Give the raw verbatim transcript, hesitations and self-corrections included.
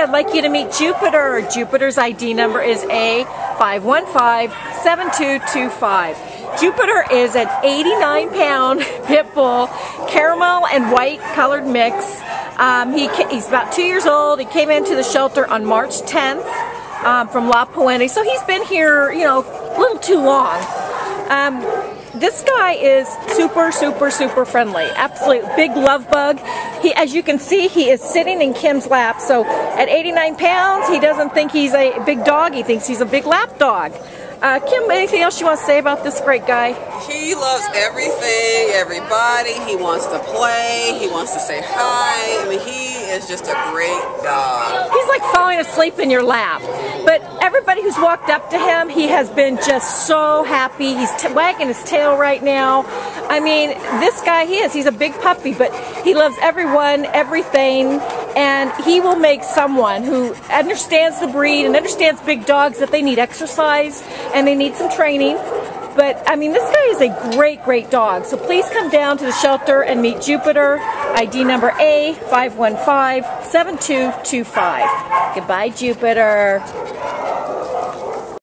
Hi, I'd like you to meet Jupiter. Jupiter's I D number is A five one five seven two two five. Jupiter is an eighty-nine pound Pit Bull, caramel and white colored mix. Um, he, he's about two years old. He came into the shelter on March tenth um, from La Puente, so he's been here, you know, a little too long. Um, This guy is super, super, super friendly. Absolute big love bug. He, as you can see, he is sitting in Kim's lap. So at eighty-nine pounds, he doesn't think he's a big dog. He thinks he's a big lap dog. Uh, Kim, anything else you want to say about this great guy? He loves everything, everybody. He wants to play. He wants to say hi. I mean, he is just a great dog. He's like falling asleep in your lap. But everybody who's walked up to him, he has been just so happy. He's t wagging his tail right now. I mean, this guy, he is. He's a big puppy, but he loves everyone, everything. And he will make someone who understands the breed and understands big dogs that they need exercise and they need some training. But, I mean, this guy is a great, great dog. So please come down to the shelter and meet Jupiter, I D number A five one five seven two two five. Goodbye, Jupiter.